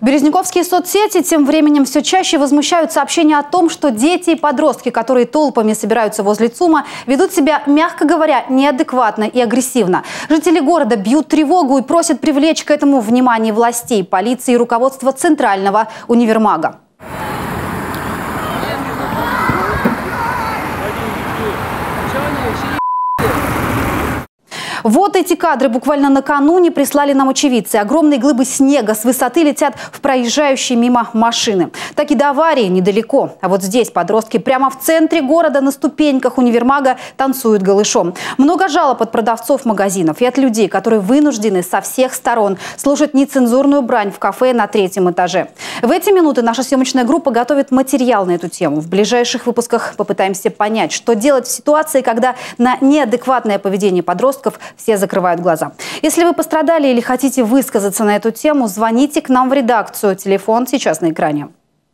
Березниковские соцсети тем временем все чаще возмущают сообщения о том, что дети и подростки, которые толпами собираются возле ЦУМа, ведут себя, мягко говоря, неадекватно и агрессивно. Жители города бьют тревогу и просят привлечь к этому внимание властей, полиции и руководства Центрального универмага. Вот эти кадры буквально накануне прислали нам очевидцы. Огромные глыбы снега с высоты летят в проезжающие мимо машины. Так и до аварии недалеко. А вот здесь подростки прямо в центре города на ступеньках универмага танцуют голышом. Много жалоб от продавцов магазинов и от людей, которые вынуждены со всех сторон слушать нецензурную брань в кафе на 3-м этаже. В эти минуты наша съемочная группа готовит материал на эту тему. В ближайших выпусках попытаемся понять, что делать в ситуации, когда на неадекватное поведение подростков – все закрывают глаза. Если вы пострадали или хотите высказаться на эту тему, звоните к нам в редакцию. Телефон сейчас на экране.